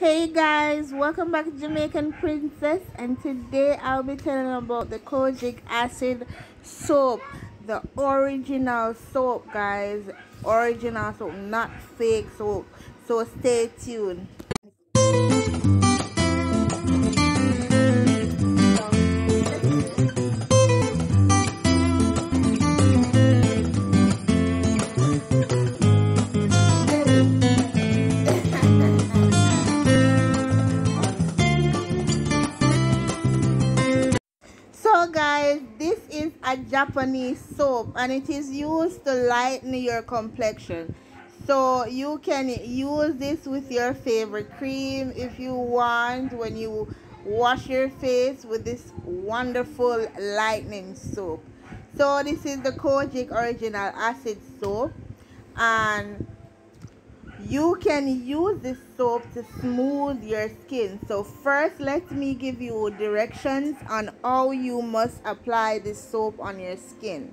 Hey guys, welcome back to Jamaican Princess, and today I'll be telling about the kojic acid soap, the original soap guys, original soap, not fake soap, so stay tuned. Guys, this is a Japanese soap and it is used to lighten your complexion, so you can use this with your favorite cream if you want, when you wash your face with this wonderful lightening soap. So this is the kojic original acid soap, and you can use this soap to smooth your skin. So first, let me give you directions on how you must apply this soap on your skin.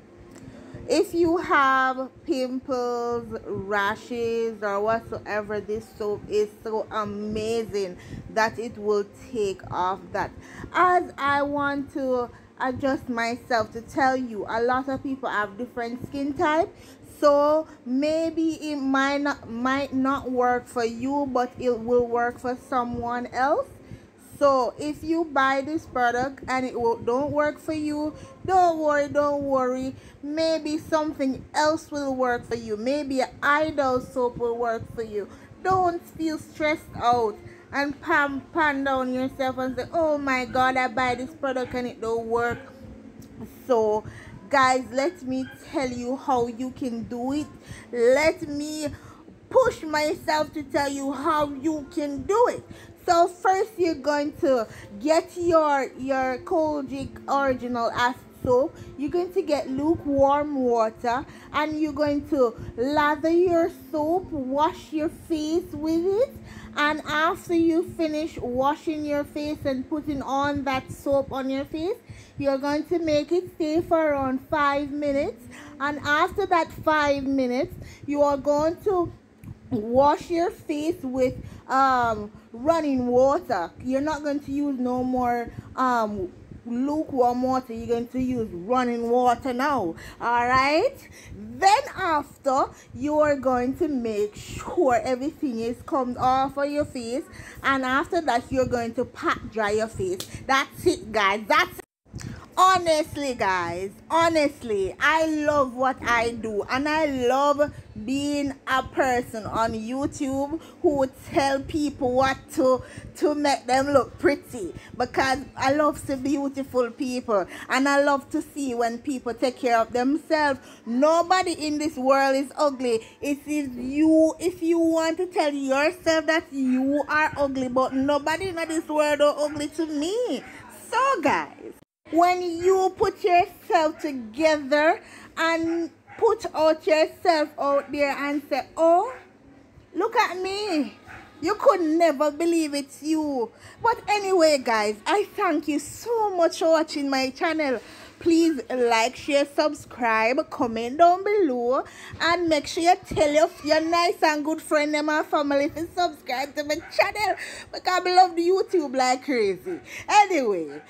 If you have pimples, rashes, or whatsoever, this soap is so amazing that it will take off that. As I want to adjust myself to tell you, a lot of people have different skin types, so maybe it might not work for you, but it will work for someone else. So if you buy this product and it don't work for you, don't worry, maybe something else will work for you. Maybe an idol soap will work for you. Don't feel stressed out and pan down yourself and say, oh my god, I buy this product and it don't work. So guys, let me tell you how you can do it. Let me push myself to tell you how you can do it. So first, you're going to get your kojic original acid soap. You're going to get lukewarm water and you're going to lather your soap, wash your face with it, and after you finish washing your face and putting on that soap on your face, you're going to make it stay for around 5 minutes, and after that 5 minutes, you are going to wash your face with running water. You're not going to use no more lukewarm water. You're going to use running water now. All right, then after, you are going to make sure everything is comes off of your face, and after that, you're going to pat dry your face. That's it guys, that's it. Honestly, I love what I do, and I love being a person on YouTube who would tell people what to make them look pretty, because I love to beautiful people, and I love to see when people take care of themselves. Nobody in this world is ugly. It is you. If you want to tell yourself that you are ugly, but nobody in this world are ugly to me. So guys, when you put yourself together and put out yourself out there and say, oh, look at me, you could never believe it's you. But anyway guys, I thank you so much for watching my channel. Please like, share, subscribe, comment down below, and make sure you tell your nice and good friend and my family to subscribe to my channel, because I love YouTube like crazy. Anyway,